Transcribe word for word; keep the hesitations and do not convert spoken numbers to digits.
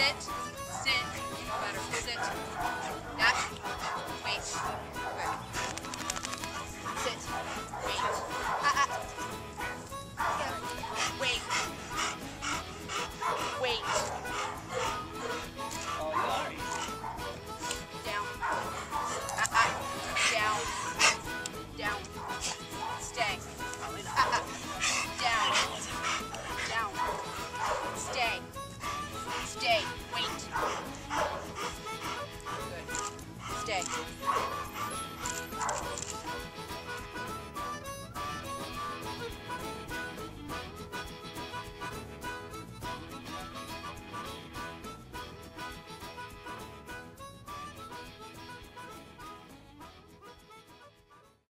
it.